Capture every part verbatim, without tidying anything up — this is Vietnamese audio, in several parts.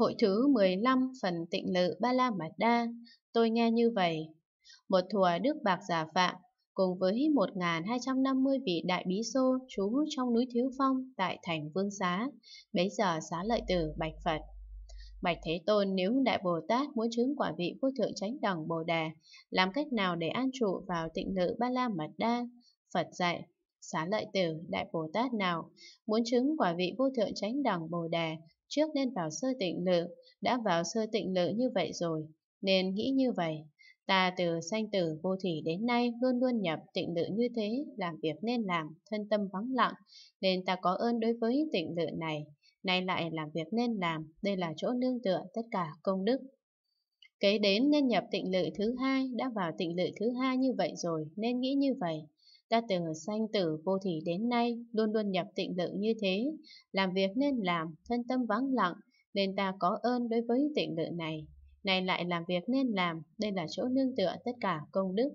Hội thứ mười lăm phần Tịnh Lự Ba La Mật Đa, tôi nghe như vậy. Một thùa Đức Bạc Giả Phạm cùng với một nghìn hai trăm năm mươi vị đại bí xô trú trong núi Thiếu Phong tại thành Vương Xá, bấy giờ Xá Lợi Tử bạch Phật: Bạch Thế Tôn, nếu Đại Bồ Tát muốn chứng quả vị vô thượng chánh đẳng Bồ Đề, làm cách nào để an trụ vào Tịnh Lự Ba La Mật Đa? Phật dạy: Xá Lợi Tử, Đại Bồ Tát nào muốn chứng quả vị vô thượng chánh đẳng Bồ Đề, trước nên vào sơ tịnh lự, đã vào sơ tịnh lự như vậy rồi, nên nghĩ như vậy: Ta từ sanh tử vô thỉ đến nay luôn luôn nhập tịnh lự như thế, làm việc nên làm, thân tâm vắng lặng, nên ta có ơn đối với tịnh lự này. Nay lại làm việc nên làm, đây là chỗ nương tựa tất cả công đức. Kế đến nên nhập tịnh lự thứ hai, đã vào tịnh lự thứ hai như vậy rồi, nên nghĩ như vậy: Ta từ sanh tử vô thỉ đến nay luôn luôn nhập tịnh lự như thế, làm việc nên làm, thân tâm vắng lặng, nên ta có ơn đối với tịnh lự này. Này lại làm việc nên làm, đây là chỗ nương tựa tất cả công đức.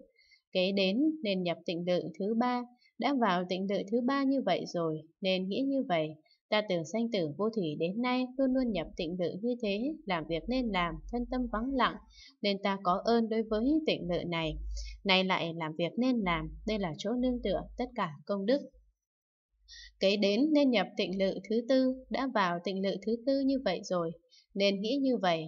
Kế đến nên nhập tịnh lự thứ ba, đã vào tịnh lự thứ ba như vậy rồi, nên nghĩ như vậy: Ta từ sanh tử vô thỉ đến nay luôn luôn nhập tịnh lự như thế, làm việc nên làm, thân tâm vắng lặng, nên ta có ơn đối với tịnh lự này. Nay lại làm việc nên làm, đây là chỗ nương tựa tất cả công đức. Kế đến nên nhập tịnh lự thứ tư, đã vào tịnh lự thứ tư như vậy rồi, nên nghĩ như vậy: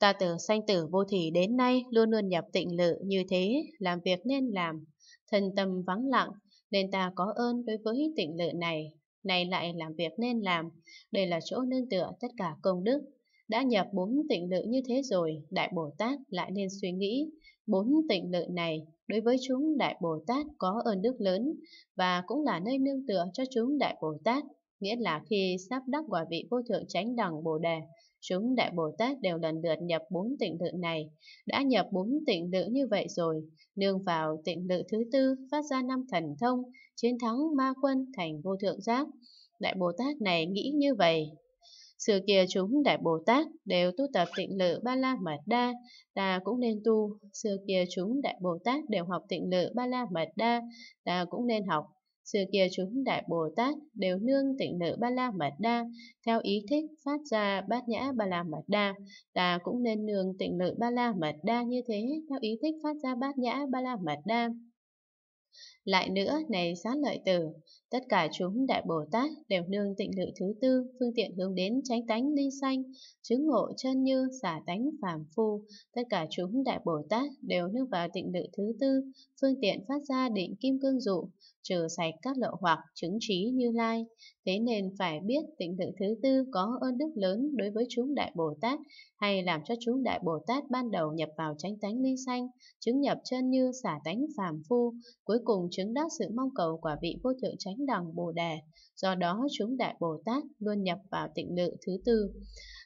Ta từ sanh tử vô thỉ đến nay luôn luôn nhập tịnh lự như thế, làm việc nên làm, thân tâm vắng lặng, nên ta có ơn đối với tịnh lự này. Này lại làm việc nên làm, đây là chỗ nương tựa tất cả công đức. Đã nhập bốn tịnh lự như thế rồi, Đại Bồ Tát lại nên suy nghĩ: Bốn tịnh lự này đối với chúng Đại Bồ Tát có ơn đức lớn, và cũng là nơi nương tựa cho chúng Đại Bồ Tát. Nghĩa là khi sắp đắc quả vị vô thượng chánh đẳng Bồ Đề, chúng Đại Bồ Tát đều lần lượt nhập bốn tịnh lự này. Đã nhập bốn tịnh lự như vậy rồi, nương vào tịnh lự thứ tư phát ra năm thần thông, chiến thắng ma quân thành vô thượng giác. Đại Bồ Tát này nghĩ như vậy: Xưa kia chúng Đại Bồ Tát đều tu tập tịnh lự Ba La Mật Đa, ta cũng nên tu. Xưa kia chúng Đại Bồ Tát đều học tịnh lự Ba La Mật Đa, ta cũng nên học. Xưa kia chúng Đại Bồ Tát đều nương tịnh lự Ba La Mật Đa, theo ý thích phát ra Bát Nhã Ba La Mật Đa, ta cũng nên nương tịnh lự Ba La Mật Đa như thế, theo ý thích phát ra Bát Nhã Ba La Mật Đa. Lại nữa, này Xá Lợi Tử, tất cả chúng Đại Bồ Tát đều nương tịnh lự thứ tư, phương tiện hướng đến chánh tánh ly sanh, chứng ngộ chân như xả tánh phàm phu. Tất cả chúng Đại Bồ Tát đều nương vào tịnh lự thứ tư, phương tiện phát ra định kim cương dụ, trừ sạch các lậu hoặc, chứng trí Như Lai. Thế nên phải biết tịnh lự thứ tư có ơn đức lớn đối với chúng Đại Bồ Tát, hay làm cho chúng Đại Bồ Tát ban đầu nhập vào chánh tánh ly sanh, chứng nhập chân như xả tánh phàm phu, cuối cùng chứng đắc sự mong cầu quả vị vô thượng chánh đẳng Bồ Đề. Do đó chúng Đại Bồ Tát luôn nhập vào tịnh lự thứ tư.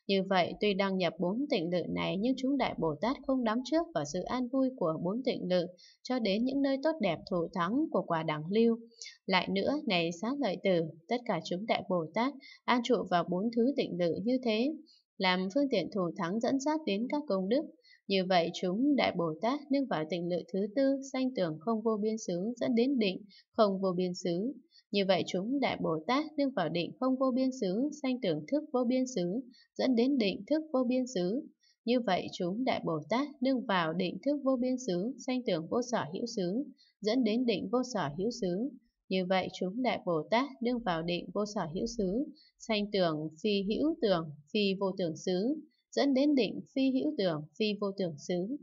Như vậy, tuy đang nhập bốn tịnh lự này, nhưng chúng Đại Bồ Tát không đắm trước vào sự an vui của bốn tịnh lự, cho đến những nơi tốt đẹp thù thắng của quả đẳng lưu. Lại nữa, này Xá Lợi Tử, tất cả chúng Đại Bồ Tát an trụ vào bốn thứ tịnh lự như thế, làm phương tiện thù thắng dẫn dắt đến các công đức. Như vậy, chúng Đại Bồ Tát nương vào tịnh lự thứ tư, sanh tưởng không vô biên xứ, dẫn đến định không vô biên xứ. Như vậy chúng Đại Bồ Tát nương vào định không vô biên xứ, sanh tưởng thức vô biên xứ, dẫn đến định thức vô biên xứ. Như vậy chúng Đại Bồ Tát nương vào định thức vô biên xứ, sanh tưởng vô sở hữu xứ, dẫn đến định vô sở hữu xứ. Như vậy chúng Đại Bồ Tát nương vào định vô sở hữu xứ, sanh tưởng phi hữu tưởng, phi vô tưởng xứ, dẫn đến định phi hữu tưởng, phi vô tưởng xứ.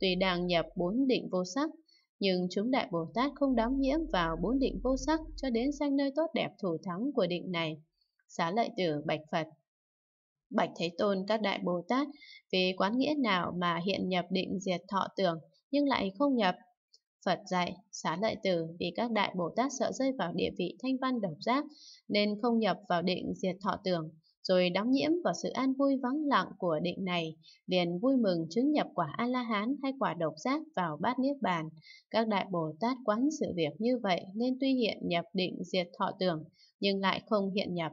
Tùy đang nhập bốn định vô sắc, nhưng chúng Đại Bồ Tát không đắm nhiễm vào bốn định vô sắc, cho đến sanh nơi tốt đẹp thủ thắng của định này. Xá Lợi Tử bạch Phật: Bạch Thế Tôn, các Đại Bồ Tát vì quán nghĩa nào mà hiện nhập định diệt thọ tưởng, nhưng lại không nhập? Phật dạy: Xá Lợi Tử, vì các Đại Bồ Tát sợ rơi vào địa vị thanh văn độc giác, nên không nhập vào định diệt thọ tưởng, rồi đắm nhiễm vào sự an vui vắng lặng của định này, liền vui mừng chứng nhập quả A-la-hán hay quả độc giác vào bát niết bàn. Các Đại Bồ Tát quán sự việc như vậy, nên tuy hiện nhập định diệt thọ tưởng, nhưng lại không hiện nhập.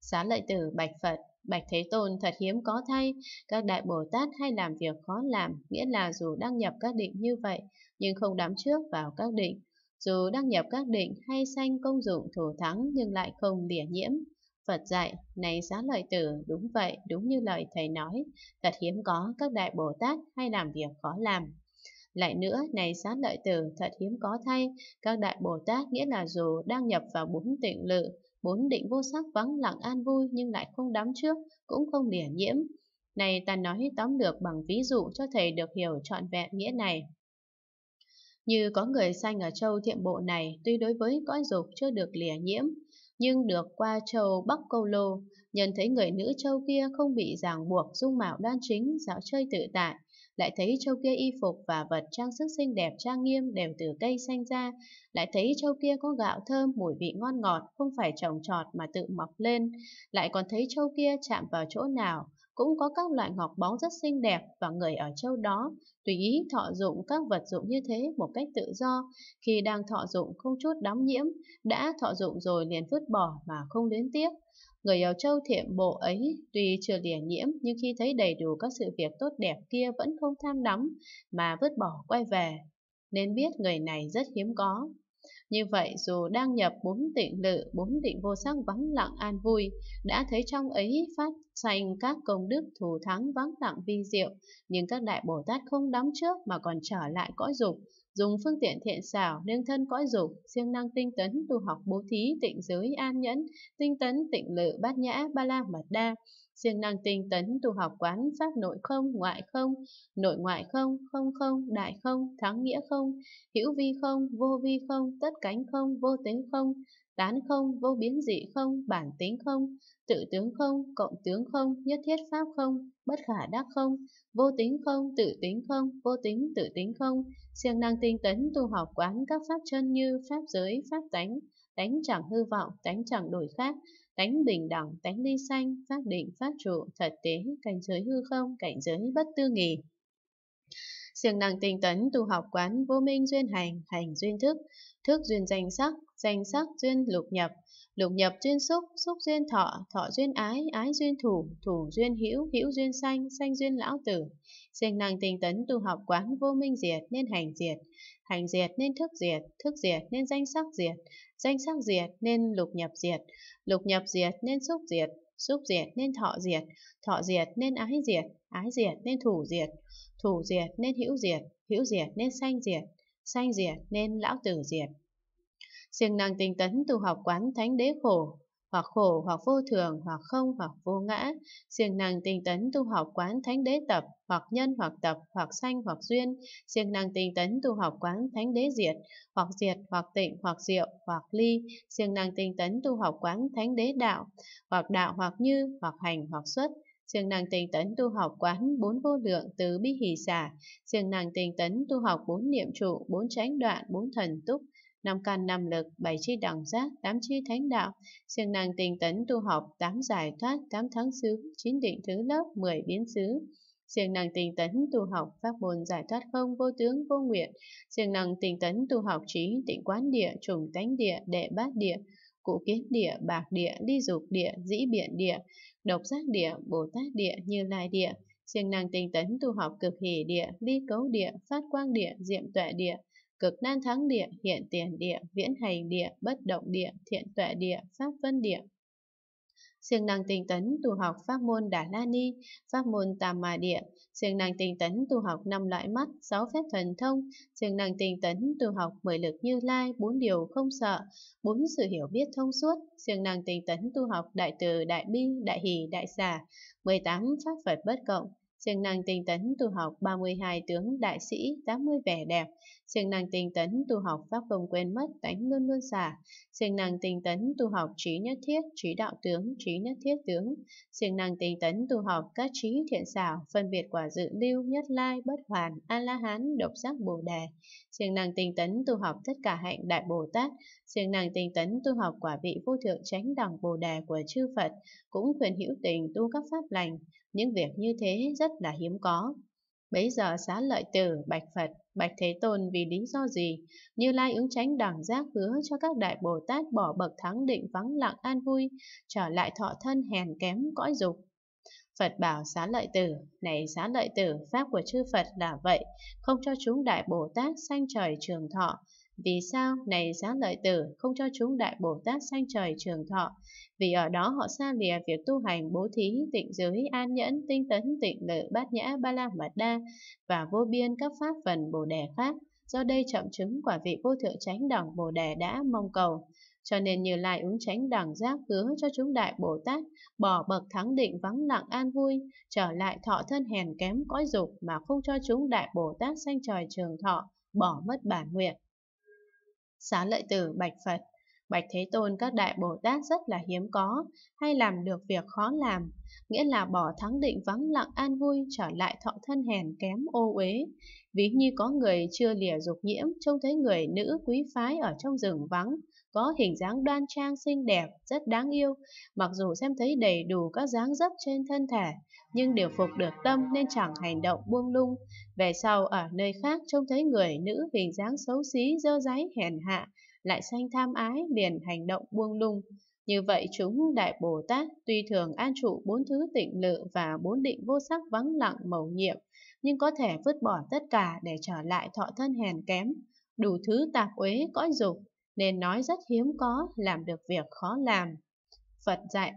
Xá Lợi Tử bạch Phật: Bạch Thế Tôn, thật hiếm có thay, các Đại Bồ Tát hay làm việc khó làm, nghĩa là dù đang nhập các định như vậy, nhưng không đắm trước vào các định, dù đang nhập các định hay sanh công dụng thủ thắng, nhưng lại không lìa nhiễm. Phật dạy, này Xá Lợi Tử, đúng vậy, đúng như lời thầy nói, thật hiếm có các đại Bồ Tát hay làm việc khó làm. Lại nữa, này Xá Lợi Tử, thật hiếm có thay, các đại Bồ Tát nghĩa là dù đang nhập vào bốn tịnh lự, bốn định vô sắc vắng lặng an vui nhưng lại không đắm trước, cũng không lìa nhiễm. Này ta nói tóm lược bằng ví dụ cho thầy được hiểu trọn vẹn nghĩa này. Như có người sanh ở châu Thiệm Bộ này, tuy đối với cõi dục chưa được lìa nhiễm, nhưng được qua châu Bắc Câu Lô, nhận thấy người nữ châu kia không bị ràng buộc, dung mạo đoan chính, dạo chơi tự tại, lại thấy châu kia y phục và vật trang sức xinh đẹp trang nghiêm đều từ cây xanh ra, lại thấy châu kia có gạo thơm, mùi vị ngon ngọt, không phải trồng trọt mà tự mọc lên, lại còn thấy châu kia chạm vào chỗ nào cũng có các loại ngọc báu rất xinh đẹp, và người ở châu đó tùy ý thọ dụng các vật dụng như thế một cách tự do, khi đang thọ dụng không chút đắm nhiễm, đã thọ dụng rồi liền vứt bỏ mà không luyến tiếc. Người ở châu Thiệm Bộ ấy tuy chưa lìa nhiễm nhưng khi thấy đầy đủ các sự việc tốt đẹp kia vẫn không tham đắm mà vứt bỏ quay về, nên biết người này rất hiếm có. Như vậy, dù đang nhập bốn tịnh lự, bốn định vô sắc vắng lặng an vui, đã thấy trong ấy phát sanh các công đức thù thắng vắng lặng vi diệu, nhưng các đại Bồ Tát không đắm trước mà còn trở lại cõi dục, dùng phương tiện thiện xảo nương thân cõi dục, siêng năng tinh tấn tu học bố thí, tịnh giới an nhẫn, tinh tấn tịnh lự bát nhã ba la mật đa, siêng năng tinh tấn tu học quán pháp nội không, ngoại không, nội ngoại không, không không, đại không, thắng nghĩa không, hữu vi không, vô vi không, tất cánh không, vô tính không, tán không, vô biến dị không, bản tính không, tự tướng không, cộng tướng không, nhất thiết pháp không, bất khả đắc không, vô tính không, tự tính không, vô tính tự tính không, siêng năng tinh tấn tu học quán các pháp chân như pháp giới, pháp tánh, tánh chẳng hư vọng, tánh chẳng đổi khác, tánh bình đẳng, tánh ly sanh, pháp định, pháp trụ, thật tế, cảnh giới hư không, cảnh giới bất tư nghì. Siêng năng tinh tấn tu học quán vô minh duyên hành, hành duyên thức, thức duyên danh sắc, danh sắc duyên lục nhập, lục nhập duyên xúc, xúc duyên thọ, thọ duyên ái, ái duyên thủ, thủ duyên hữu, hữu duyên sanh, sanh duyên lão tử. Siêng năng tinh tấn tu học quán vô minh diệt nên hành diệt, hành diệt nên thức diệt, thức diệt nên danh sắc diệt, danh sắc diệt nên lục nhập diệt, lục nhập diệt nên xúc diệt, xúc diệt nên thọ diệt, thọ diệt nên ái diệt, ái diệt nên thủ diệt, thủ diệt nên hữu diệt, hữu diệt nên sanh diệt, sanh diệt nên lão tử diệt. Siêng năng tinh tấn tu học quán thánh đế khổ, hoặc khổ, hoặc vô thường, hoặc không, hoặc vô ngã. Siêng năng tinh tấn tu học quán thánh đế tập, hoặc nhân, hoặc tập, hoặc sanh, hoặc duyên. Siêng năng tinh tấn tu học quán thánh đế diệt, hoặc diệt, hoặc tịnh, hoặc diệu, hoặc ly. Siêng năng tinh tấn tu học quán thánh đế đạo, hoặc đạo, hoặc như, hoặc hành, hoặc xuất. Siêng năng tinh tấn tu học quán bốn vô lượng từ bi hỷ xả. Siêng năng tinh tấn tu học bốn niệm trụ, bốn chánh đoạn, bốn thần túc, năm căn năm lực, bảy chi đẳng giác, tám chi thánh đạo. Siêng năng tinh tấn tu học tám giải thoát, tám thắng xứ, chín định thứ lớp, mười biến xứ. Siêng năng tinh tấn tu học pháp môn giải thoát không, vô tướng, vô nguyện. Siêng năng tinh tấn tu học trí tịnh quán địa, trùng tánh địa, đệ bát địa, cụ kiến địa, bạc địa, ly dục địa, dĩ biện địa, độc giác địa, Bồ Tát địa, Như Lai địa. Siêng năng tinh tấn tu học cực hỷ địa, ly cấu địa, phát quang địa, diệm tuệ địa, cực nan thắng địa, hiện tiền địa, viễn hành địa, bất động địa, thiện tuệ địa, pháp vân địa. Siêng năng tinh tấn tu học pháp môn Đà La Ni, pháp môn Tà Ma địa. Siêng năng tinh tấn tu học năm loại mắt, sáu phép thần thông. Siêng năng tinh tấn tu học mười lực Như Lai, bốn điều không sợ, bốn sự hiểu biết thông suốt. Siêng năng tinh tấn tu học đại từ, đại bi, đại hỷ, đại xả, mười tám pháp Phật bất cộng. Siêng năng tinh tấn tu học ba mươi hai tướng đại sĩ, tám mươi vẻ đẹp. Siêng năng tinh tấn tu học pháp không quên mất, tánh luôn luôn xả. Siêng năng tinh tấn tu học trí nhất thiết, trí đạo tướng, trí nhất thiết tướng. Siêng năng tinh tấn tu học các trí thiện xảo, phân biệt quả dự lưu, nhất lai, bất hoàn, a la hán, độc giác bồ đề. Siêng năng tinh tấn tu học tất cả hạnh đại Bồ Tát. Siêng năng tinh tấn tu học quả vị vô thượng chánh đẳng bồ đề của chư Phật, cũng khuyên hữu tình tu các pháp lành. Những việc như thế rất là hiếm có. Bấy giờ Xá Lợi Tử bạch Phật, bạch Thế Tôn, vì lý do gì Như Lai ứng chánh đẳng giác hứa cho các đại Bồ Tát bỏ bậc thắng định vắng lặng an vui, trở lại thọ thân hèn kém cõi dục? Phật bảo Xá Lợi Tử, này Xá Lợi Tử, pháp của chư Phật là vậy, không cho chúng đại Bồ Tát sanh trời trường thọ, Vì sao, này Xá Lợi Tử, không cho chúng Đại Bồ Tát sanh trời trường thọ? Vì ở đó họ xa lìa việc tu hành bố thí, tịnh giới, an nhẫn, tinh tấn, tịnh lự, bát nhã, ba la mật đa và vô biên các pháp phần bồ đề khác. Do đây chậm chứng quả vị vô thượng chánh đẳng bồ đề đã mong cầu. Cho nên Như Lai ứng chánh đẳng giác hứa cho chúng Đại Bồ Tát bỏ bậc thắng định vắng lặng an vui, trở lại thọ thân hèn kém cõi dục mà không cho chúng Đại Bồ Tát sanh trời trường thọ, bỏ mất bản nguyện. Xá Lợi Tử bạch Phật, bạch Thế Tôn, các Đại Bồ Tát rất là hiếm có, hay làm được việc khó làm, nghĩa là bỏ thắng định vắng lặng an vui, trở lại thọ thân hèn kém ô uế. Ví như có người chưa lìa dục nhiễm, trông thấy người nữ quý phái ở trong rừng vắng, có hình dáng đoan trang xinh đẹp, rất đáng yêu, mặc dù xem thấy đầy đủ các dáng dấp trên thân thể, nhưng điều phục được tâm nên chẳng hành động buông lung. Về sau ở nơi khác trông thấy người nữ hình dáng xấu xí, dơ dáy, hèn hạ, lại sanh tham ái, liền hành động buông lung. Như vậy chúng Đại Bồ Tát tuy thường an trụ bốn thứ tịnh lự và bốn định vô sắc vắng lặng mầu nhiệm, nhưng có thể vứt bỏ tất cả để trở lại thọ thân hèn kém, đủ thứ tạp uế cõi dục, nên nói rất hiếm có, làm được việc khó làm. Phật dạy,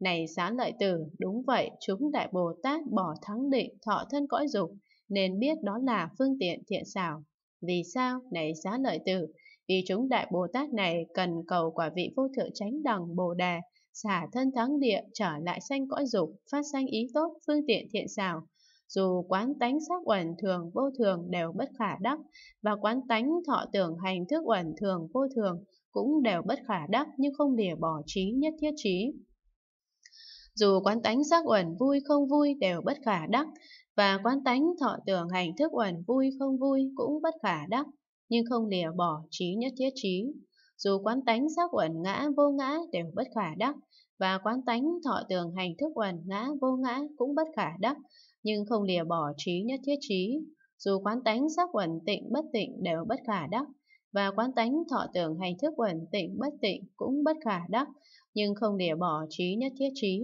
này Xá Lợi Tử, đúng vậy, chúng Đại Bồ Tát bỏ thắng định thọ thân cõi dục, nên biết đó là phương tiện thiện xảo. Vì sao, này Xá Lợi Tử? Vì chúng Đại Bồ Tát này cần cầu quả vị vô thượng chánh đẳng bồ đề, xả thân thắng địa, trở lại sanh cõi dục, phát sanh ý tốt, phương tiện thiện xảo. Dù quán tánh sắc uẩn thường vô thường đều bất khả đắc, và quán tánh thọ tưởng hành thức uẩn thường vô thường cũng đều bất khả đắc, nhưng không lìa bỏ trí nhất thiết trí. Dù quán tánh sắc uẩn vui không vui đều bất khả đắc, và quán tánh thọ tưởng hành thức uẩn vui không vui cũng bất khả đắc, nhưng không lìa bỏ trí nhất thiết trí. Dù quán tánh sắc uẩn ngã vô ngã đều bất khả đắc, và quán tánh thọ tưởng hành thức uẩn ngã vô ngã cũng bất khả đắc, nhưng không lìa bỏ trí nhất thiết trí. Dù quán tánh sắc uẩn tịnh bất tịnh đều bất khả đắc, và quán tánh thọ tưởng hành thức uẩn tịnh bất tịnh cũng bất khả đắc, nhưng không lìa bỏ trí nhất thiết trí.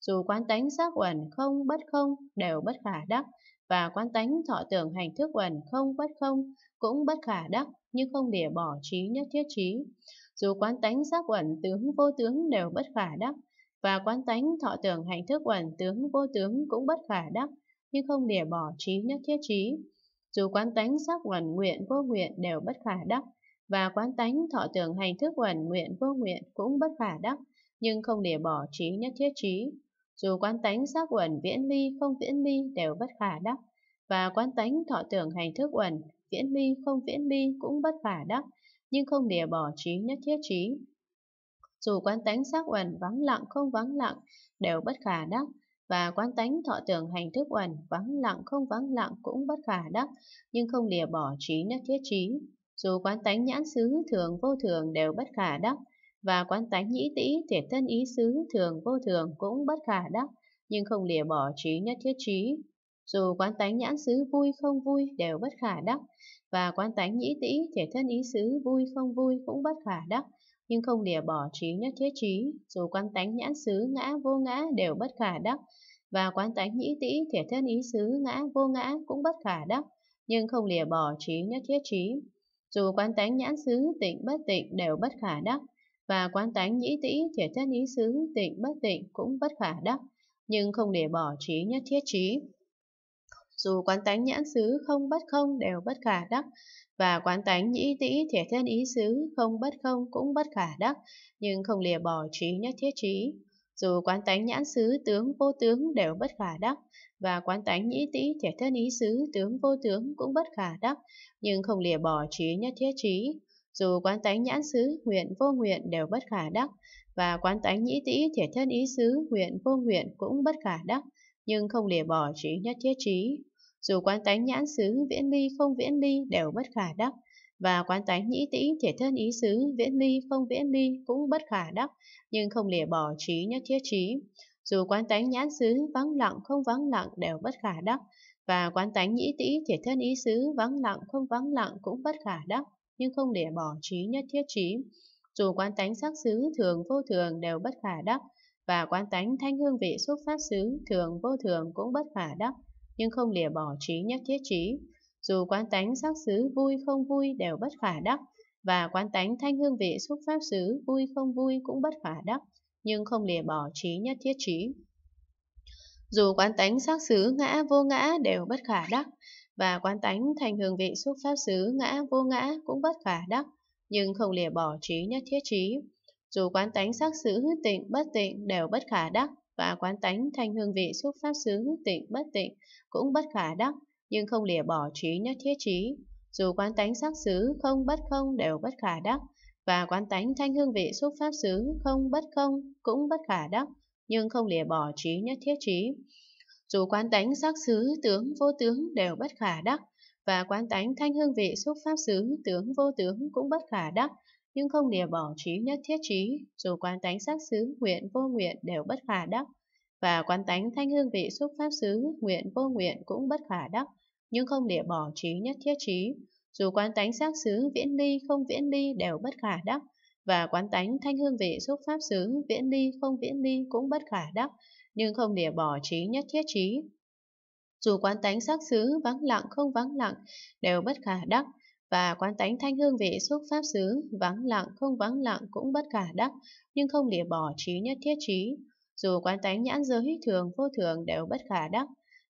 Dù quán tánh sắc uẩn không bất không đều bất khả đắc, và quán tánh thọ tưởng hành thức uẩn không bất không cũng bất khả đắc, nhưng không lìa bỏ trí nhất thiết trí. Dù quán tánh sắc uẩn tướng vô tướng đều bất khả đắc, và quán tánh thọ tưởng hành thức uẩn tướng vô tướng cũng bất khả đắc, nhưng không lìa bỏ trí nhất thiết trí. Dù quán tánh sắc uẩn nguyện vô nguyện đều bất khả đắc, và quán tánh thọ tưởng hành thức uẩn nguyện vô nguyện cũng bất khả đắc, nhưng không lìa bỏ trí nhất thiết trí. Dù quán tánh sắc uẩn viễn ly không viễn ly đều bất khả đắc, và quán tánh thọ tưởng hành thức uẩn viễn ly không viễn ly cũng bất khả đắc, nhưng không lìa bỏ trí nhất thiết trí. Dù quán tánh sắc uẩn vắng lặng không vắng lặng đều bất khả đắc, và quán tánh thọ tưởng hành thức uẩn vắng lặng không vắng lặng cũng bất khả đắc, nhưng không lìa bỏ trí nhất thiết trí. Dù quán tánh nhãn xứ thường vô thường đều bất khả đắc, và quán tánh nhĩ tĩ thiệt thân ý xứ thường vô thường cũng bất khả đắc, nhưng không lìa bỏ trí nhất thiết trí. Dù quán tánh nhãn xứ vui không vui đều bất khả đắc, và quán tánh nhĩ tĩ thiệt thân ý xứ vui không vui cũng bất khả đắc, nhưng không lìa bỏ trí nhất thiết trí. Dù quán tánh nhãn xứ ngã vô ngã đều bất khả đắc, và quán tánh nhĩ tĩ thiệt thân ý xứ ngã vô ngã cũng bất khả đắc, nhưng không lìa bỏ trí nhất thiết trí. Dù quán tánh nhãn xứ tịnh bất tịnh đều bất khả đắc, và quán tánh nhĩ tĩ thiệt thân ý xứ tịnh bất tịnh cũng bất khả đắc, nhưng không lìa bỏ trí nhất thiết trí. Dù quán tánh nhãn xứ không bất không đều bất khả đắc, và quán tánh nhĩ tĩ thiệt thân ý xứ không bất không cũng bất khả đắc, nhưng không lìa bỏ trí nhất thiết trí. Dù quán tánh nhãn xứ tướng vô tướng đều bất khả đắc, và quán tánh nhĩ tĩ thiệt thân ý xứ tướng vô tướng cũng bất khả đắc, nhưng không lìa bỏ trí nhất thiết trí. Dù quán tánh nhãn xứ nguyện vô nguyện đều bất khả đắc, và quán tánh nhĩ tĩ thiệt thân ý xứ nguyện vô nguyện cũng bất khả đắc, nhưng không lìa bỏ trí nhất thiết trí. Dù quán tánh nhãn xứ viễn ly không viễn ly đều bất khả đắc, và quán tánh nhĩ tĩ thiệt thân ý xứ viễn ly không viễn ly cũng bất khả đắc, nhưng không lìa bỏ trí nhất thiết trí. Dù quán tánh nhãn xứ vắng lặng không vắng lặng đều bất khả đắc, và quán tánh nhĩ tĩ thiệt thân ý xứ vắng lặng không vắng lặng cũng bất khả đắc, nhưng không lìa bỏ trí nhất thiết trí. Dù quán tánh sắc xứ thường vô thường đều bất khả đắc, và quán tánh thanh hương vị xúc pháp xứ thường vô thường cũng bất khả đắc, nhưng không lìa bỏ trí nhất thiết trí. dù quán tánh sắc xứ vui không vui đều bất khả đắc, và quán tánh thanh hương vị xúc pháp xứ vui không vui cũng bất khả đắc, nhưng không lìa bỏ trí nhất thiết trí. Dù quán tánh sắc xứ ngã vô ngã đều bất khả đắc, và quán tánh thanh hương vị xúc pháp xứ ngã vô ngã cũng bất khả đắc, nhưng không lìa bỏ trí nhất thiết trí. Dù quán tánh sắc xứ tịnh bất tịnh đều bất khả đắc, và quán tánh thanh hương vị xúc pháp xứ tịnh bất tịnh cũng bất khả đắc, nhưng không lìa bỏ trí nhất thiết trí. Dù quán tánh sắc xứ không bất không đều bất khả đắc, và quán tánh thanh hương vị xúc pháp xứ không bất không cũng bất khả đắc, nhưng không lìa bỏ trí nhất thiết trí. Dù quán tánh sắc xứ tướng vô tướng đều bất khả đắc, và quán tánh thanh hương vị xúc pháp xứ tướng vô tướng cũng bất khả đắc, nhưng không lìa bỏ trí nhất thiết trí. Dù quán tánh sắc xứ nguyện vô nguyện đều bất khả đắc, và quán tánh thanh hương vị xúc pháp xứ nguyện vô nguyện cũng bất khả đắc, nhưng không lìa bỏ trí nhất thiết trí. Dù quán tánh sắc xứ viễn ly không viễn ly đều bất khả đắc, và quán tánh thanh hương vị xúc pháp xứ viễn ly không viễn ly cũng bất khả đắc, nhưng không lìa bỏ trí nhất thiết trí. Dù quán tánh sắc xứ vắng lặng không vắng lặng đều bất khả đắc, và quán tánh thanh hương vị xúc pháp xứ vắng lặng không vắng lặng cũng bất khả đắc, nhưng không lìa bỏ trí nhất thiết trí. Dù quán tánh nhãn giới thường vô thường đều bất khả đắc,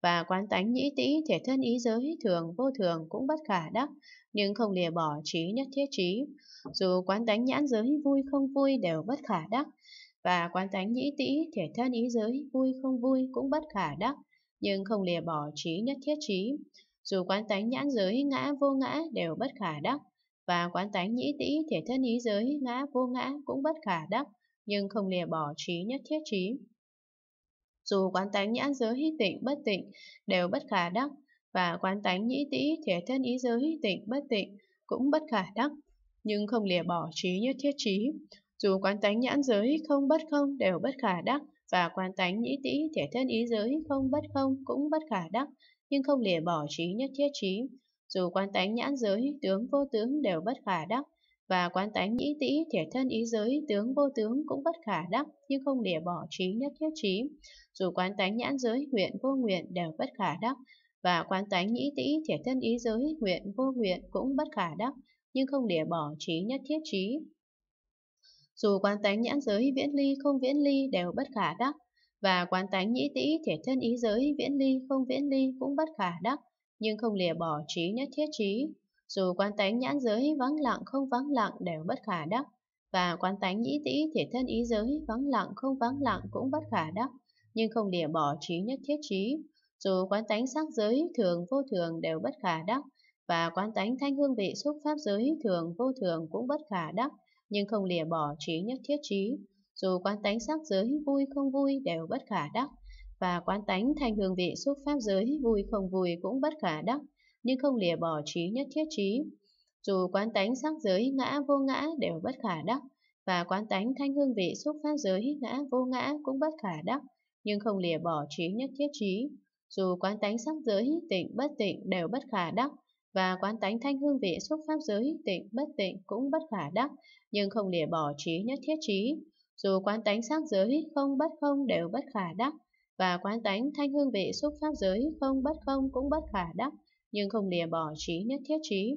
và quán tánh nhĩ tĩ thể thân ý giới thường vô thường cũng bất khả đắc, nhưng không lìa bỏ trí nhất thiết trí. Dù quán tánh nhãn giới vui không vui đều bất khả đắc, và quán tánh nhĩ tĩ thể thân ý giới vui không vui cũng bất khả đắc, nhưng không lìa bỏ trí nhất thiết trí. Dù quán tánh nhãn giới ngã vô ngã đều bất khả đắc, và quán tánh nhĩ tĩ thể thân ý giới ngã vô ngã cũng bất khả đắc, nhưng không lìa bỏ trí nhất thiết trí. Dù quán tánh nhãn giới tịnh bất tịnh đều bất khả đắc, và quán tánh nhĩ tĩ thể thân ý giới tịnh bất tịnh cũng bất khả đắc, nhưng không lìa bỏ trí nhất thiết trí. Dù quán tánh nhãn giới không bất không đều bất khả đắc, và quán tánh nhĩ tĩ thể thân ý giới không bất không cũng bất khả đắc, nhưng không lìa bỏ trí nhất thiết trí. Dù quán tánh nhãn giới tướng vô tướng đều bất khả đắc, và quán tánh nhĩ tĩ thể thân ý giới tướng vô tướng cũng bất khả đắc, nhưng không lìa bỏ trí nhất thiết trí. Dù quán tánh nhãn giới nguyện vô nguyện đều bất khả đắc, và quán tánh nhĩ tĩ thể thân ý giới nguyện vô nguyện cũng bất khả đắc, nhưng không lìa bỏ trí nhất thiết trí. Dù quán tánh nhãn giới viễn ly không viễn ly đều bất khả đắc, và quán tánh nhĩ tĩ thể thân ý giới viễn ly không viễn ly cũng bất khả đắc, nhưng không lìa bỏ trí nhất thiết trí. Dù quán tánh nhãn giới vắng lặng không vắng lặng đều bất khả đắc, và quán tánh nhĩ tĩ thể thân ý giới vắng lặng không vắng lặng cũng bất khả đắc, nhưng không lìa bỏ trí nhất thiết trí. Dù quán tánh sắc giới thường vô thường đều bất khả đắc, và quán tánh thanh hương vị xúc pháp giới thường vô thường cũng bất khả đắc, nhưng không lìa bỏ trí nhất thiết trí. Dù quán tánh sắc giới vui không vui đều bất khả đắc, và quán tánh thanh hương vị xúc pháp giới vui không vui cũng bất khả đắc, nhưng không lìa bỏ trí nhất thiết trí. Dù quán tánh sắc giới ngã vô ngã đều bất khả đắc, và quán tánh thanh hương vị xúc pháp giới ngã vô ngã cũng bất khả đắc, nhưng không lìa bỏ trí nhất thiết trí. Dù quán tánh sắc giới tịnh bất tịnh đều bất khả đắc, và quán tánh thanh hương vị xúc pháp giới tịnh bất tịnh cũng bất khả đắc, nhưng không lìa bỏ trí nhất thiết trí. Dù quán tánh sắc giới không bất không đều bất khả đắc, và quán tánh thanh hương vị xúc pháp giới không bất không cũng bất khả đắc, nhưng không lìa bỏ trí nhất thiết trí.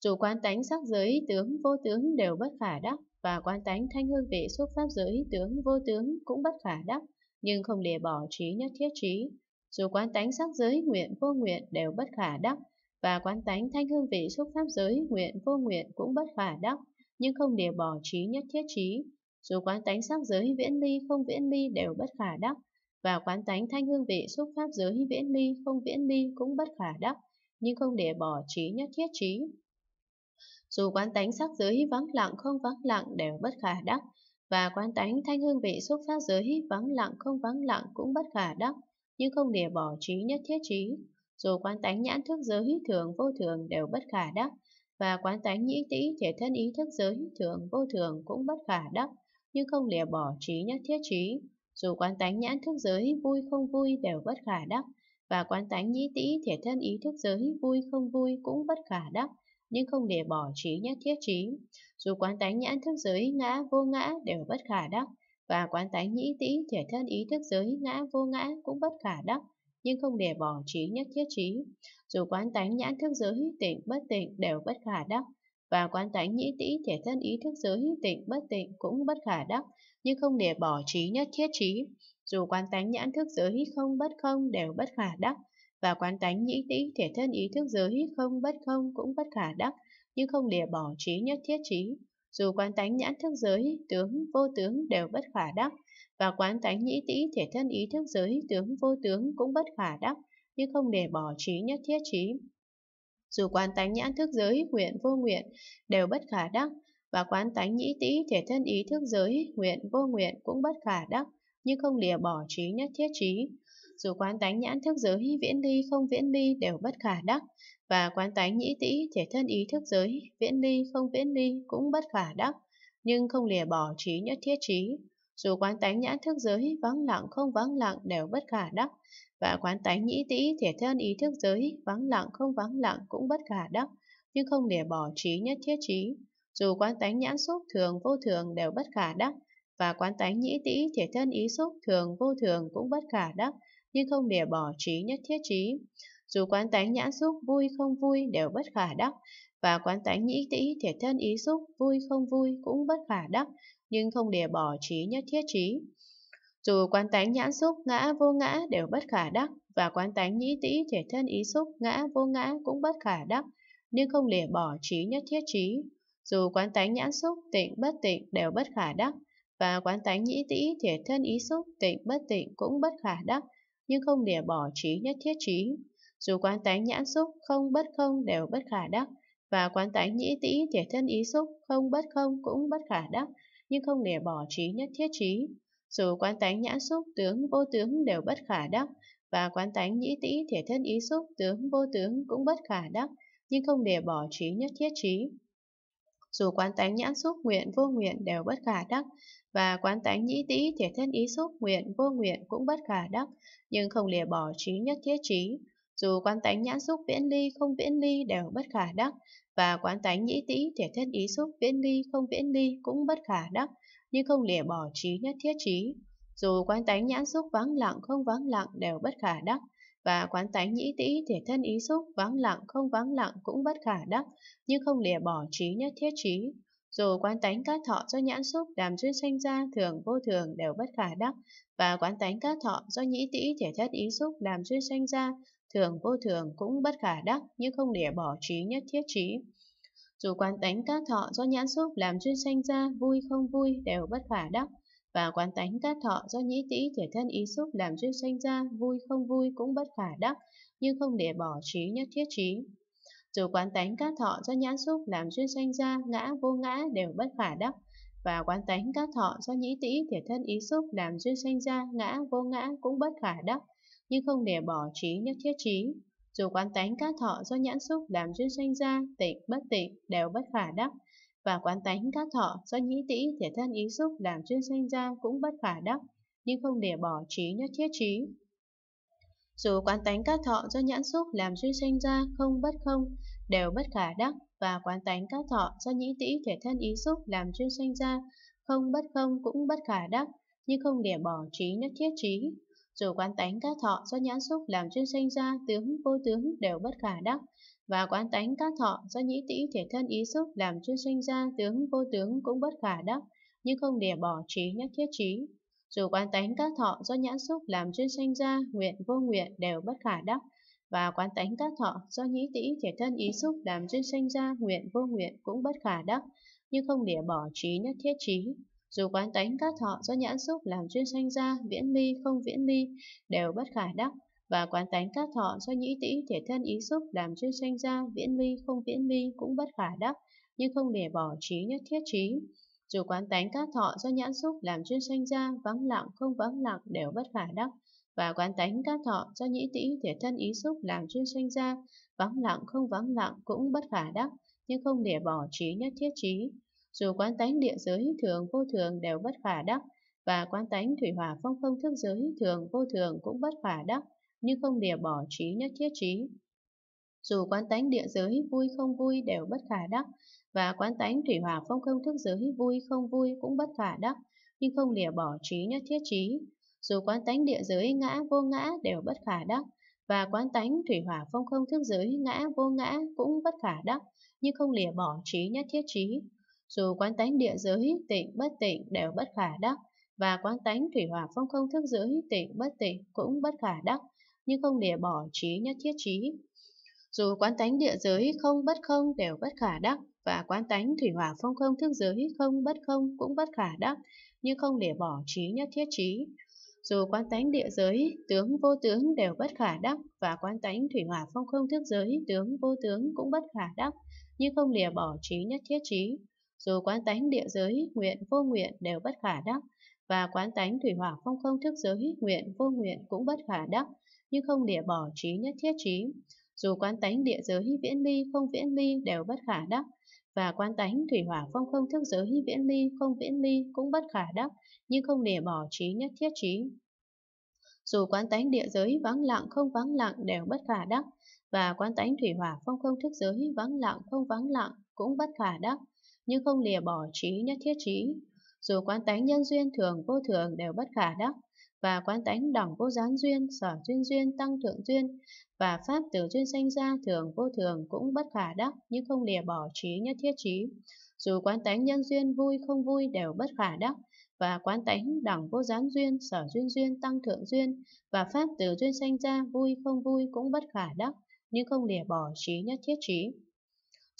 Dù quán tánh sắc giới tướng vô tướng đều bất khả đắc, và quán tánh thanh hương vị xúc pháp giới tướng vô tướng cũng bất khả đắc, nhưng không lìa bỏ trí nhất thiết trí. Dù quán tánh sắc giới nguyện vô nguyện đều bất khả đắc, và quán tánh thanh hương vị xúc pháp giới nguyện vô nguyện cũng bất khả đắc, nhưng không lìa bỏ trí nhất thiết trí. Dù quán tánh sắc giới viễn ly không viễn ly đều bất khả đắc, và quán tánh thanh hương vị xúc pháp giới viễn ly không viễn ly cũng bất khả đắc, nhưng không lìa bỏ trí nhất thiết trí. Dù quán tánh sắc giới vắng lặng không vắng lặng đều bất khả đắc, và quán tánh thanh hương vị xúc pháp giới vắng lặng không vắng lặng cũng bất khả đắc, nhưng không lìa bỏ trí nhất thiết trí. Dù quán tánh nhãn thức giới thường vô thường đều bất khả đắc, và quán tánh nhĩ tĩ thể thân ý thức giới thường vô thường cũng bất khả đắc, nhưng không lìa bỏ trí nhất thiết trí. Dù quán tánh nhãn thức giới vui không vui đều bất khả đắc, và quán tánh nhĩ tĩ thể thân ý thức giới vui không vui cũng bất khả đắc, nhưng không lìa bỏ trí nhất thiết trí. Dù quán tánh nhãn thức giới ngã vô ngã đều bất khả đắc, và quán tánh nhĩ tĩ thể thân ý thức giới ngã vô ngã cũng bất khả đắc, nhưng không để bỏ trí nhất thiết trí. Dù quán tánh nhãn thức giới tịnh bất tịnh đều bất khả đắc, và quán tánh nhĩ tĩ thể thân ý thức giới tịnh bất tịnh cũng bất khả đắc, nhưng không để bỏ trí nhất thiết trí. Dù quán tánh nhãn thức giới không bất không đều bất khả đắc, và quán tánh nhĩ tĩ thể thân ý thức giới không bất không cũng bất khả đắc, nhưng không để bỏ trí nhất thiết trí. Dù quán tánh nhãn thức giới tướng vô tướng đều bất khả đắc, và quán tánh nhĩ tĩ thể thân ý thức giới tướng vô tướng cũng bất khả đắc, nhưng không để bỏ trí nhất thiết trí. Dù quán tánh nhãn thức giới nguyện vô nguyện đều bất khả đắc, và quán tánh nhĩ tĩ thể thân ý thức giới nguyện vô nguyện cũng bất khả đắc, nhưng không để bỏ trí nhất thiết trí. Dù quán tánh nhãn thức giới viễn ly không viễn ly đều bất khả đắc, và quán tánh nhĩ tĩ thể thân ý thức giới viễn ly không viễn ly cũng bất khả đắc, nhưng không lìa bỏ trí nhất thiết trí. Dù quán tánh nhãn thức giới vắng lặng không vắng lặng đều bất khả đắc, và quán tánh nhĩ tĩ thể thân ý thức giới vắng lặng không vắng lặng cũng bất khả đắc, nhưng không lìa bỏ trí nhất thiết trí. Dù quán tánh nhãn xúc thường vô thường đều bất khả đắc, và quán tánh nhĩ tĩ thể thân ý xúc thường vô thường cũng bất khả đắc, nhưng không lìa bỏ trí nhất thiết trí. Dù quán tánh nhãn xúc vui không vui đều bất khả đắc, và quán tánh nhĩ tĩ thể thân ý xúc vui không vui cũng bất khả đắc, nhưng không lìa bỏ trí nhất thiết trí. Dù quán tánh nhãn xúc ngã vô ngã đều bất khả đắc, và quán tánh nhĩ tĩ thể thân ý xúc ngã vô ngã cũng bất khả đắc, nhưng không lìa bỏ trí nhất thiết trí. Dù quán tánh nhãn xúc tịnh bất tịnh đều bất khả đắc, và quán tánh nhĩ tĩ thể thân ý xúc tịnh bất tịnh cũng bất khả đắc, nhưng không lìa bỏ trí nhất thiết trí. Dù quán tánh nhãn xúc không bất không đều bất khả đắc, và quán tánh nhĩ tĩ thể thân ý xúc không bất không cũng bất khả đắc, nhưng không lìa bỏ trí nhất thiết trí. Dù quán tánh nhãn xúc tướng vô tướng đều bất khả đắc, và quán tánh nhĩ tĩ thể thân ý xúc tướng vô tướng cũng bất khả đắc, nhưng không lìa bỏ trí nhất thiết trí. Dù quán tánh nhãn xúc nguyện vô nguyện đều bất khả đắc, và quán tánh nhĩ tĩ thể thân ý xúc nguyện vô nguyện cũng bất khả đắc, nhưng không lìa bỏ trí nhất thiết trí. Dù quán tánh nhãn xúc viễn ly không viễn ly đều bất khả đắc, và quán tánh nhĩ tĩ thể thân ý xúc viễn ly không viễn ly cũng bất khả đắc, nhưng không lìa bỏ trí nhất thiết trí. Dù quán tánh nhãn xúc vắng lặng không vắng lặng đều bất khả đắc, và quán tánh nhĩ tĩ thể thân ý xúc vắng lặng không vắng lặng cũng bất khả đắc, nhưng không lìa bỏ trí nhất thiết trí. Dù quán tánh các thọ do nhãn xúc làm duyên sanh ra thường vô thường đều bất khả đắc, và quán tánh các thọ do nhĩ tĩ thể thân ý xúc làm duyên sanh ra thường vô thường cũng bất khả đắc, nhưng không lìa bỏ trí nhất thiết trí. Dù quán tánh các thọ do nhãn xúc làm duyên sanh ra vui không vui đều bất khả đắc, và quán tánh các thọ do nhĩ tĩ thể thân ý xúc làm duyên sanh ra vui không vui cũng bất khả đắc, nhưng không lìa bỏ trí nhất thiết trí. Dù quán tánh các thọ do nhãn xúc làm duyên sanh ra ngã vô ngã đều bất khả đắc, và quán tánh các thọ do nhĩ tĩ thể thân ý xúc làm duyên sanh ra ngã vô ngã cũng bất khả đắc, nhưng không để bỏ trí nhất thiết trí. Dù quán tánh các thọ do nhãn xúc làm duyên sanh ra tịnh bất tịnh đều bất khả đắc, và quán tánh các thọ do nhĩ tĩ thể thân ý xúc làm duyên sanh ra cũng bất khả đắc, nhưng không để bỏ trí nhất thiết trí. Dù quán tánh các thọ do nhãn xúc làm duyên sanh ra không bất không đều bất khả đắc, và quán tánh các thọ do nhĩ tĩ thể thân ý xúc làm duyên sanh ra không bất không cũng bất khả đắc, nhưng không để bỏ trí nhất thiết trí. Dù quán tánh các thọ do nhãn xúc làm duyên sanh ra tướng vô tướng đều bất khả đắc, và quán tánh các thọ do nhĩ tĩ thể thân ý xúc làm duyên sanh ra tướng vô tướng cũng bất khả đắc, nhưng không để bỏ trí nhất thiết trí. Dù quán tánh các thọ do nhãn xúc làm duyên sanh ra nguyện vô nguyện đều bất khả đắc, và quán tánh các thọ do nhĩ tĩ thể thân ý xúc làm duyên sanh ra nguyện vô nguyện cũng bất khả đắc, nhưng không để bỏ trí nhất thiết trí. Dù quán tánh các thọ do nhãn xúc làm duyên sanh ra viễn ly không viễn ly đều bất khả đắc, và quán tánh các thọ do nhĩ tĩ thể thân ý xúc làm duyên sanh ra viễn ly không viễn ly cũng bất khả đắc, nhưng không để bỏ trí nhất thiết trí. Dù quán tánh các thọ do nhãn xúc làm duyên sanh ra vắng lặng không vắng lặng đều bất khả đắc, và quán tánh các thọ do nhĩ tĩ thể thân ý xúc làm duyên sanh ra vắng lặng không vắng lặng cũng bất khả đắc, nhưng không để bỏ trí nhất thiết trí. Dù quán tánh địa giới thường vô thường đều bất khả đắc, và quán tánh thủy hỏa phong không thức giới thường vô thường cũng bất khả đắc, nhưng không lìa bỏ trí nhất thiết trí. Dù quán tánh địa giới vui không vui đều bất khả đắc, và quán tánh thủy hỏa phong không thức giới vui không vui cũng bất khả đắc, nhưng không lìa bỏ trí nhất thiết trí. dù quán tánh địa giới ngã vô ngã đều bất khả đắc, và quán tánh thủy hỏa phong không thức giới ngã vô ngã cũng bất khả đắc, nhưng không lìa bỏ trí nhất thiết trí. Dù quán tánh địa giới tịnh bất tịnh đều bất khả đắc, và quán tánh thủy hỏa phong không thức giới tịnh bất tịnh cũng bất khả đắc, nhưng không lìa bỏ trí nhất thiết trí. Dù quán tánh địa giới không bất không đều bất khả đắc, và quán tánh thủy hỏa phong không thức giới không bất không cũng bất khả đắc, nhưng không lìa bỏ trí nhất thiết trí. Dù quán tánh địa giới tướng vô tướng đều bất khả đắc, và quán tánh thủy hỏa phong không thức giới tướng vô tướng cũng bất khả đắc, nhưng không lìa bỏ trí nhất thiết trí. Dù quán tánh địa giới nguyện vô nguyện đều bất khả đắc, và quán tánh thủy hỏa phong không thức giới nguyện vô nguyện cũng bất khả đắc, nhưng không lìa bỏ trí nhất thiết trí. Dù quán tánh địa giới viễn ly không viễn ly đều bất khả đắc, và quán tánh thủy hỏa phong không thức giới viễn ly không viễn ly cũng bất khả đắc, nhưng không lìa bỏ trí nhất thiết trí. Dù quán tánh địa giới vắng lặng không vắng lặng đều bất khả đắc, và quán tánh thủy hỏa phong không thức giới vắng lặng không vắng lặng cũng bất khả đắc, nhưng không lìa bỏ trí nhất thiết trí. Dù quán tánh nhân duyên thường vô thường đều bất khả đắc, và quán tánh đẳng vô gián duyên, sở duyên duyên, tăng thượng duyên, và pháp từ duyên sanh ra thường vô thường cũng bất khả đắc, nhưng không lìa bỏ trí nhất thiết trí. Dù quán tánh nhân duyên vui không vui đều bất khả đắc, và quán tánh đẳng vô gián duyên, sở duyên duyên, tăng thượng duyên, và pháp từ duyên sanh ra vui không vui cũng bất khả đắc, nhưng không lìa bỏ trí nhất thiết trí.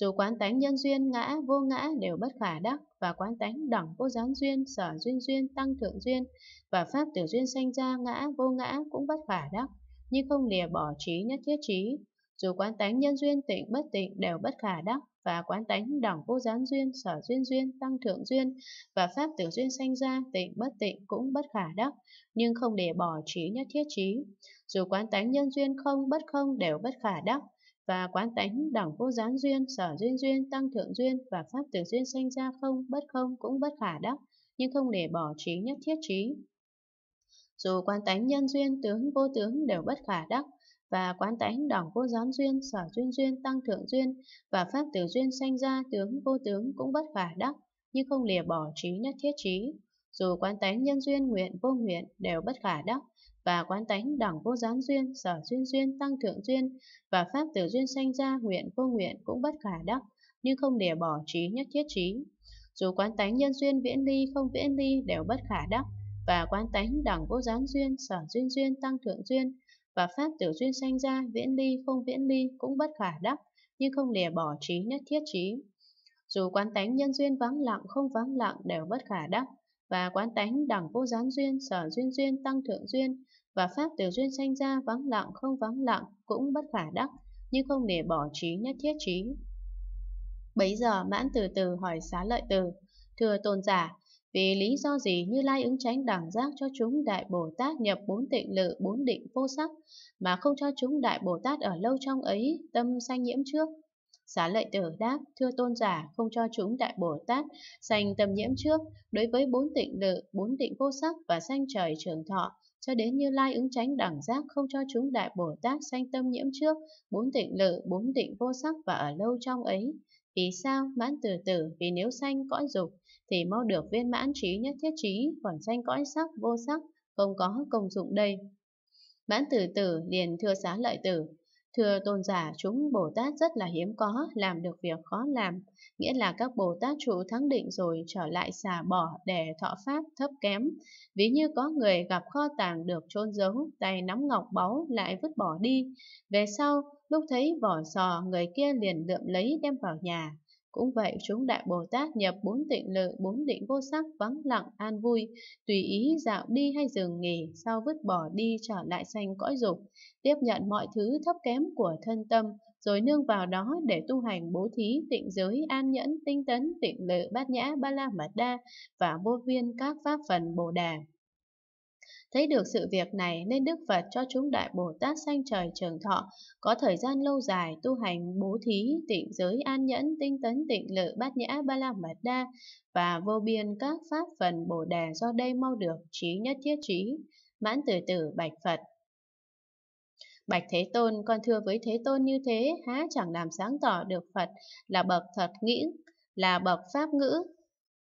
Dù quán tánh nhân duyên ngã vô ngã đều bất khả đắc, và quán tánh đẳng vô gián duyên, sở duyên duyên, tăng thượng duyên, và pháp từ duyên sanh ra ngã vô ngã cũng bất khả đắc, nhưng không lìa bỏ trí nhất thiết trí. Dù quán tánh nhân duyên tịnh bất tịnh đều bất khả đắc, và quán tánh đẳng vô gián duyên, sở duyên duyên, tăng thượng duyên, và pháp từ duyên sanh ra tịnh bất tịnh cũng bất khả đắc, nhưng không lìa bỏ trí nhất thiết trí. Dù quán tánh nhân duyên không bất không đều bất khả đắc, và quán tánh đẳng vô gián duyên, sở duyên duyên, tăng thượng duyên, và pháp từ duyên sanh ra không bất không cũng bất khả đắc, nhưng không lìa bỏ trí nhất thiết trí. Dù quán tánh nhân duyên tướng vô tướng đều bất khả đắc, và quán tánh đẳng vô gián duyên, sở duyên duyên, tăng thượng duyên, và pháp từ duyên sanh ra tướng vô tướng cũng bất khả đắc, nhưng không lìa bỏ trí nhất thiết trí. Dù quán tánh nhân duyên nguyện vô nguyện đều bất khả đắc, và quán tánh đẳng vô gián duyên, sở duyên duyên, tăng thượng duyên, và pháp từ duyên sanh ra nguyện vô nguyện cũng bất khả đắc, nhưng không lìa bỏ trí nhất thiết trí. Dù quán tánh nhân duyên viễn ly không viễn ly đều bất khả đắc, và quán tánh đẳng vô gián duyên, sở duyên duyên, tăng thượng duyên, và pháp từ duyên sanh ra viễn ly không viễn ly cũng bất khả đắc, nhưng không lìa bỏ trí nhất thiết trí. Dù quán tánh nhân duyên vắng lặng không vắng lặng đều bất khả đắc, và quán tánh đẳng vô gián duyên, sở duyên duyên, tăng thượng duyên, và pháp từ duyên sanh ra vắng lặng không vắng lặng cũng bất khả đắc, nhưng không lìa bỏ trí nhất thiết trí. Bấy giờ Mãn Từ Từ hỏi Xá Lợi Từ: Thưa tôn giả, vì lý do gì Như Lai ứng tránh đẳng giác cho chúng Đại Bồ Tát nhập bốn tịnh lự, bốn định vô sắc, mà không cho chúng Đại Bồ Tát ở lâu trong ấy tâm sanh nhiễm trước? Xá Lợi Tử đáp: Thưa tôn giả, không cho chúng Đại Bồ Tát sanh tâm nhiễm trước đối với bốn tịnh lự, bốn định vô sắc và sanh trời trường thọ, cho đến Như Lai ứng tránh đẳng giác không cho chúng Đại Bồ Tát sanh tâm nhiễm trước bốn tịnh lự, bốn định vô sắc và ở lâu trong ấy. Vì sao? Mãn Từ Từ: Vì nếu sanh cõi dục thì mau được viên mãn trí nhất thiết trí, còn sanh cõi sắc vô sắc không có công dụng đây. Mãn Từ Từ liền thưa Xá Lợi Tử: Thưa tôn giả, chúng Bồ Tát rất là hiếm có làm được việc khó làm, nghĩa là các Bồ Tát trụ thắng định rồi trở lại xả bỏ để thọ pháp thấp kém. Ví như có người gặp kho tàng được chôn giấu, tay nắm ngọc báu lại vứt bỏ đi, về sau lúc thấy vỏ sò người kia liền lượm lấy đem vào nhà. Cũng vậy, chúng Đại Bồ Tát nhập bốn tịnh lự, bốn định vô sắc, vắng lặng an vui, tùy ý dạo đi hay dừng nghỉ, sau vứt bỏ đi trở lại sanh cõi dục, tiếp nhận mọi thứ thấp kém của thân tâm, rồi nương vào đó để tu hành bố thí, tịnh giới, an nhẫn, tinh tấn, tịnh lự, bát nhã, ba la mật đa và vô viên các pháp phần Bồ Đà. Thấy được sự việc này nên Đức Phật cho chúng Đại Bồ Tát sanh trời trường thọ, có thời gian lâu dài tu hành bố thí, tịnh giới, an nhẫn, tinh tấn, tịnh lự, bát nhã, ba la mật đa và vô biên các pháp phần Bồ Đề, do đây mau được trí nhất thiết trí. Mãn Từ Từ bạch Phật: Bạch Thế Tôn, con thưa với Thế Tôn như thế há chẳng làm sáng tỏ được Phật là bậc thật nghĩ, là bậc pháp ngữ,